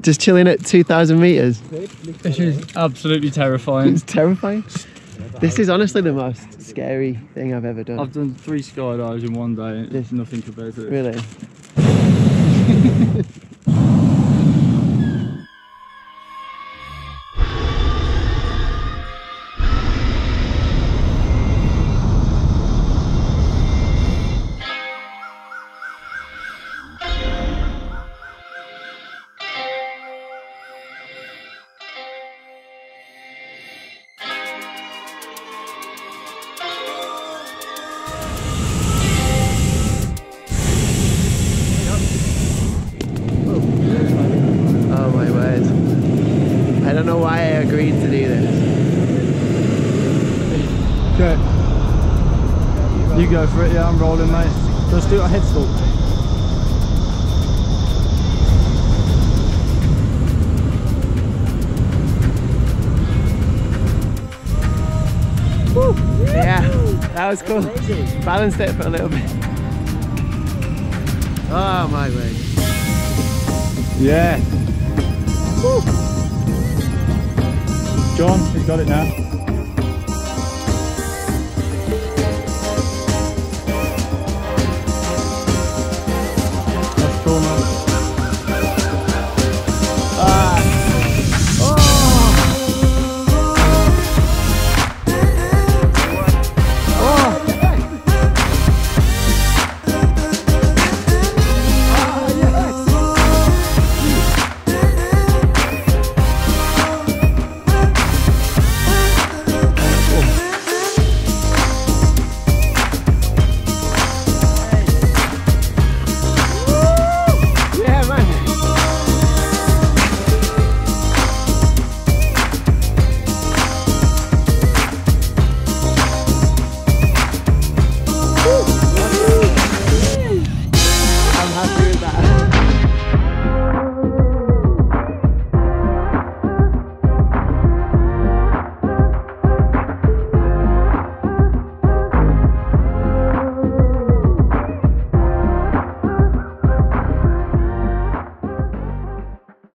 Just chilling at 2,000 metres. This is absolutely terrifying. It's terrifying. This is honestly the most scary thing I've ever done. I've done 3 skydives in one day. There's nothing compared to it. Really? You go for it, yeah, I'm rolling, mate. Let's do a head stalk. Woo! Yeah, that was cool. Balanced it for a little bit. Oh my word. Yeah. Woo. John, he's got it now.